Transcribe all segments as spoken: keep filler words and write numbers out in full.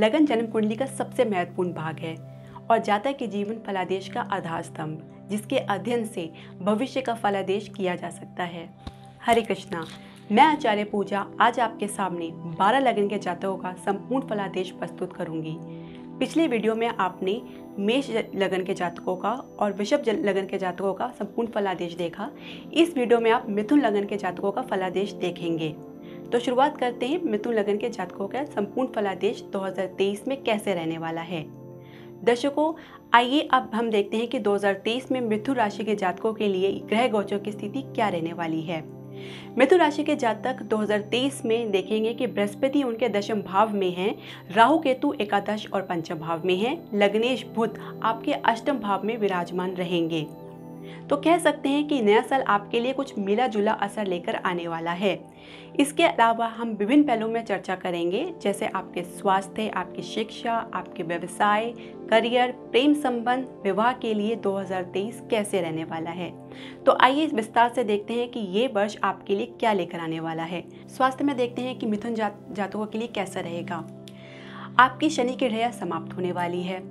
लगन जन्म कुंडली का सबसे महत्वपूर्ण भाग है और जातक के जीवन फलादेश का आधार स्तंभ, जिसके अध्ययन से भविष्य का फलादेश किया जा सकता है। हरे कृष्णा, मैं आचार्य पूजा आज आपके सामने बारह लगन के जातकों का संपूर्ण फलादेश प्रस्तुत करूंगी। पिछले वीडियो में आपने मेष लगन के जातकों का और वृषभ लगन के जातकों का संपूर्ण फलादेश देखा। इस वीडियो में आप मिथुन लगन के जातकों का फलादेश देखेंगे। तो शुरुआत करते हैं मिथुन लगन के जातकों का संपूर्ण फलादेश दो हज़ार तेईस में कैसे रहने वाला है। दर्शकों, आइए अब हम देखते हैं कि दो हज़ार तेईस में मिथुन राशि के जातकों के लिए ग्रह गोचर की स्थिति क्या रहने वाली है। मिथुन राशि के जातक दो हज़ार तेईस में देखेंगे कि बृहस्पति उनके दशम भाव में है, राहु केतु एकादश और पंचम भाव में है, लग्नेश बुध आपके अष्टम भाव में विराजमान रहेंगे। तो कह सकते हैं कि नया साल आपके लिए कुछ मिला जुला असर लेकर आने वाला है। इसके अलावा हम विभिन्न पहलुओं में चर्चा करेंगे, जैसे आपके स्वास्थ्य, आपकी शिक्षा, आपके व्यवसाय, करियर, प्रेम संबंध, विवाह के लिए दो हज़ार तेईस कैसे रहने वाला है। तो आइए इस विस्तार से देखते हैं कि ये वर्ष आपके लिए क्या लेकर आने वाला है। स्वास्थ्य में देखते हैं कि मिथुन जात जातकों के लिए कैसा रहेगा। आपकी शनि की ढैया समाप्त होने वाली है,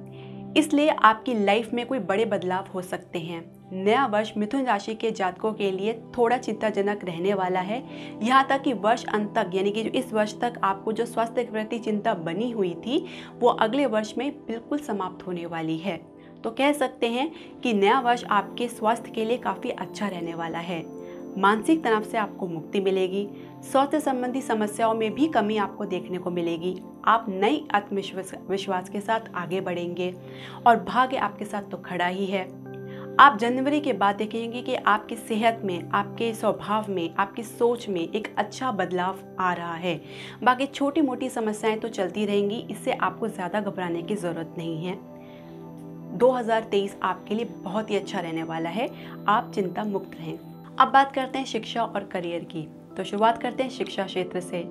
इसलिए आपकी लाइफ में कोई बड़े बदलाव हो सकते हैं। नया वर्ष मिथुन राशि के जातकों के लिए थोड़ा चिंताजनक रहने वाला है। यहाँ तक कि वर्ष अंत तक, यानी कि जो इस वर्ष तक आपको जो स्वास्थ्य के प्रति चिंता बनी हुई थी, वो अगले वर्ष में बिल्कुल समाप्त होने वाली है। तो कह सकते हैं कि नया वर्ष आपके स्वास्थ्य के लिए काफ़ी अच्छा रहने वाला है। मानसिक तनाव से आपको मुक्ति मिलेगी। स्वास्थ्य संबंधी समस्याओं में भी कमी आपको देखने को मिलेगी। आप नई आत्मविश्वास विश्वास के साथ आगे बढ़ेंगे और भाग्य आपके साथ तो खड़ा ही है। आप जनवरी के बाद देखेंगे कि आपकी सेहत में, आपके स्वभाव में, आपकी सोच में एक अच्छा बदलाव आ रहा है। बाकी छोटी मोटी समस्याएं तो चलती रहेंगी, इससे आपको ज़्यादा घबराने की ज़रूरत नहीं है। दो हज़ार तेईस आपके लिए बहुत ही अच्छा रहने वाला है, आप चिंता मुक्त रहें। अब बात करते हैं शिक्षा और करियर की। तो शुरुआत करते हैं शिक्षा क्षेत्र से।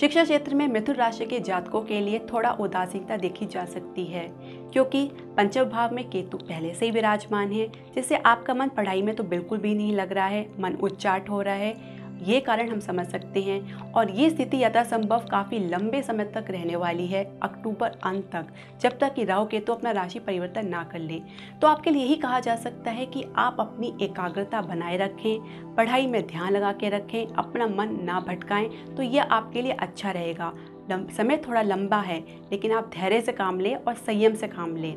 शिक्षा क्षेत्र में मिथुन राशि के जातकों के लिए थोड़ा उदासीनता देखी जा सकती है, क्योंकि पंचम भाव में केतु पहले से ही विराजमान है, जिससे आपका मन पढ़ाई में तो बिल्कुल भी नहीं लग रहा है, मन उच्चाट हो रहा है, ये कारण हम समझ सकते हैं। और ये स्थिति यथासंभव काफ़ी लंबे समय तक रहने वाली है, अक्टूबर अंत तक, जब तक कि राहु केतु अपना राशि परिवर्तन ना कर ले। तो आपके लिए यही कहा जा सकता है कि आप अपनी एकाग्रता बनाए रखें, पढ़ाई में ध्यान लगा के रखें, अपना मन ना भटकाएं, तो यह आपके लिए अच्छा रहेगा। समय थोड़ा लंबा है, लेकिन आप धैर्य से काम लें और संयम से काम लें।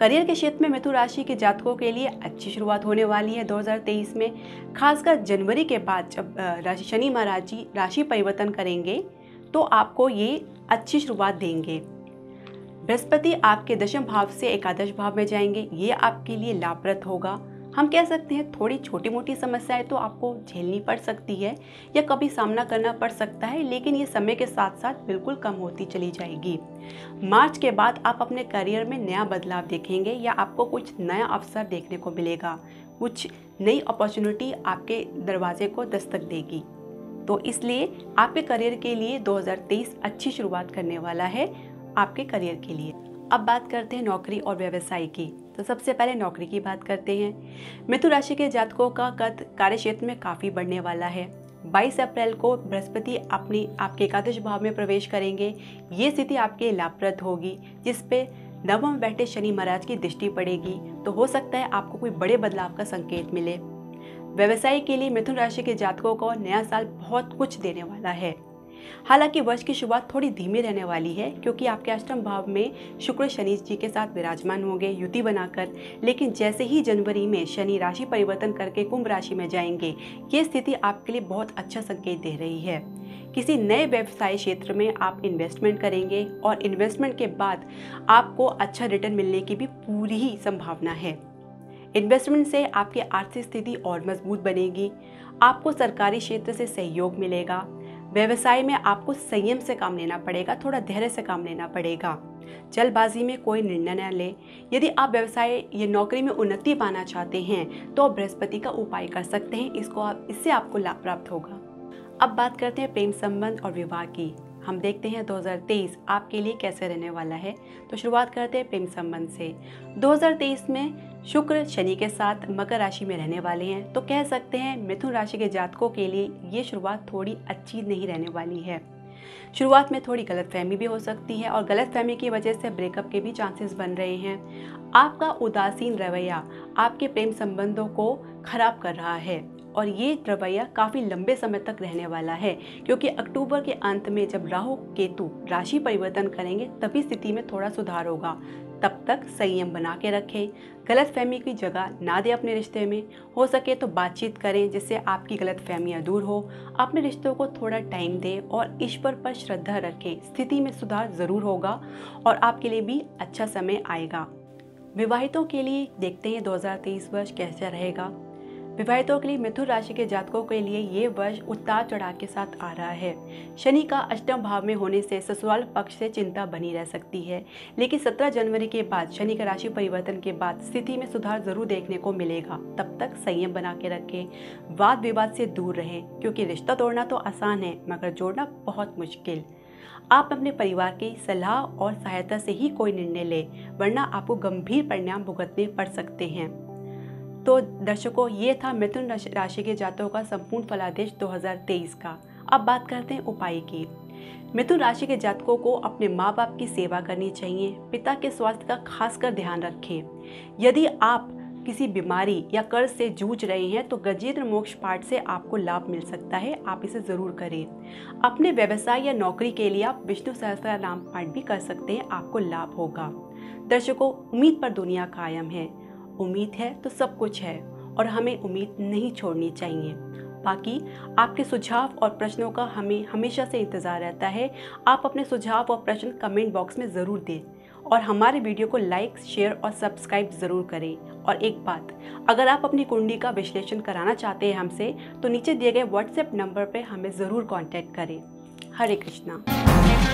करियर के क्षेत्र में मिथुन राशि के जातकों के लिए अच्छी शुरुआत होने वाली है दो हज़ार तेईस में, खासकर जनवरी के बाद जब राशि शनि महाराज जी राशि परिवर्तन करेंगे तो आपको ये अच्छी शुरुआत देंगे। बृहस्पति आपके दशम भाव से एकादश भाव में जाएंगे, ये आपके लिए लाभप्रद होगा। हम कह सकते हैं थोड़ी छोटी मोटी समस्याएं तो आपको झेलनी पड़ सकती है या कभी सामना करना पड़ सकता है, लेकिन ये समय के साथ साथ बिल्कुल कम होती चली जाएगी। मार्च के बाद आप अपने करियर में नया बदलाव देखेंगे या आपको कुछ नया अवसर देखने को मिलेगा, कुछ नई अपॉर्चुनिटी आपके दरवाजे को दस्तक देगी। तो इसलिए आपके करियर के लिए दो हज़ार तेईस अच्छी शुरुआत करने वाला है आपके करियर के लिए। अब बात करते हैं नौकरी और व्यवसाय की। तो सबसे पहले नौकरी की बात करते हैं। मिथुन राशि के जातकों का कद कार्यक्षेत्र में काफ़ी बढ़ने वाला है। बाईस अप्रैल को बृहस्पति अपनी आपके एकादश भाव में प्रवेश करेंगे, ये स्थिति आपके लाभप्रद होगी, जिस पे नवम बैठे शनि महाराज की दृष्टि पड़ेगी। तो हो सकता है आपको कोई बड़े बदलाव का संकेत मिले। व्यवसाय के लिए मिथुन राशि के जातकों को नया साल बहुत कुछ देने वाला है। हालांकि वर्ष की शुरुआत थोड़ी धीमी रहने वाली है, क्योंकि आपके अष्टम भाव में शुक्र शनि जी के साथ विराजमान होंगे युति बनाकर। लेकिन जैसे ही जनवरी में शनि राशि परिवर्तन करके कुंभ राशि में जाएंगे, ये स्थिति आपके लिए बहुत अच्छा संकेत दे रही है। किसी नए व्यवसाय क्षेत्र में आप इन्वेस्टमेंट करेंगे और इन्वेस्टमेंट के बाद आपको अच्छा रिटर्न मिलने की भी पूरी ही संभावना है। इन्वेस्टमेंट से आपकी आर्थिक स्थिति और मजबूत बनेगी। आपको सरकारी क्षेत्र से सहयोग मिलेगा। व्यवसाय में आपको संयम से काम लेना पड़ेगा, थोड़ा धैर्य से काम लेना पड़ेगा। जल्दबाजी में कोई निर्णय न लें। यदि आप व्यवसाय या नौकरी में उन्नति पाना चाहते हैं तो बृहस्पति का उपाय कर सकते हैं, इसको आप इससे आपको लाभ प्राप्त होगा। अब बात करते हैं प्रेम संबंध और विवाह की। हम देखते हैं दो हज़ार तेईस आपके लिए कैसे रहने वाला है। तो शुरुआत करते हैं प्रेम संबंध से। दो हज़ार तेईस में शुक्र शनि के साथ मकर राशि में रहने वाले हैं, तो कह सकते हैं मिथुन राशि के जातकों के लिए ये शुरुआत थोड़ी अच्छी नहीं रहने वाली है। शुरुआत में थोड़ी गलतफहमी भी हो सकती है और गलतफहमी की वजह से ब्रेकअप के भी चांसेस बन रहे हैं। आपका उदासीन रवैया आपके प्रेम संबंधों को खराब कर रहा है और ये रवैया काफ़ी लंबे समय तक रहने वाला है, क्योंकि अक्टूबर के अंत में जब राहु केतु राशि परिवर्तन करेंगे तभी स्थिति में थोड़ा सुधार होगा। तब तक संयम बना के रखें, गलतफहमी की जगह ना दें अपने रिश्ते में। हो सके तो बातचीत करें जिससे आपकी गलतफहमियां दूर हो। अपने रिश्तों को थोड़ा टाइम दें और ईश्वर पर श्रद्धा रखें। स्थिति में सुधार ज़रूर होगा और आपके लिए भी अच्छा समय आएगा। विवाहितों के लिए देखते हैं दो हज़ार तेईस वर्ष कैसा रहेगा। विवाहितों के लिए मिथुन राशि के जातकों के लिए ये वर्ष उतार चढ़ाव के साथ आ रहा है। शनि का अष्टम भाव में होने से ससुराल पक्ष से चिंता बनी रह सकती है, लेकिन सत्रह जनवरी के बाद शनि का राशि परिवर्तन के बाद स्थिति में सुधार जरूर देखने को मिलेगा। तब तक संयम बना के रखें, वाद विवाद से दूर रहें, क्योंकि रिश्ता तोड़ना तो आसान है मगर जोड़ना बहुत मुश्किल। आप अपने परिवार की सलाह और सहायता से ही कोई निर्णय लें, वरना आपको गंभीर परिणाम भुगतने पड़ सकते हैं। तो दर्शकों, ये था मिथुन राशि के जातकों का संपूर्ण फलादेश दो हज़ार तेईस का। अब बात करते हैं उपाय की। मिथुन राशि के जातकों को अपने माँ बाप की सेवा करनी चाहिए। पिता के स्वास्थ्य का खासकर ध्यान रखें। यदि आप किसी बीमारी या कर्ज से जूझ रहे हैं तो गजेंद्र मोक्ष पाठ से आपको लाभ मिल सकता है, आप इसे ज़रूर करें। अपने व्यवसाय या नौकरी के लिए आप विष्णु सहस्त्रनाम पाठ भी कर सकते हैं, आपको लाभ होगा। दर्शकों, उम्मीद पर दुनिया कायम है। उम्मीद है तो सब कुछ है और हमें उम्मीद नहीं छोड़नी चाहिए। बाकी आपके सुझाव और प्रश्नों का हमें हमेशा से इंतज़ार रहता है। आप अपने सुझाव और प्रश्न कमेंट बॉक्स में ज़रूर दें और हमारे वीडियो को लाइक, शेयर और सब्सक्राइब ज़रूर करें। और एक बात, अगर आप अपनी कुंडली का विश्लेषण कराना चाहते हैं हमसे तो नीचे दिए गए व्हाट्सएप नंबर पर हमें ज़रूर कॉन्टैक्ट करें। हरे कृष्णा।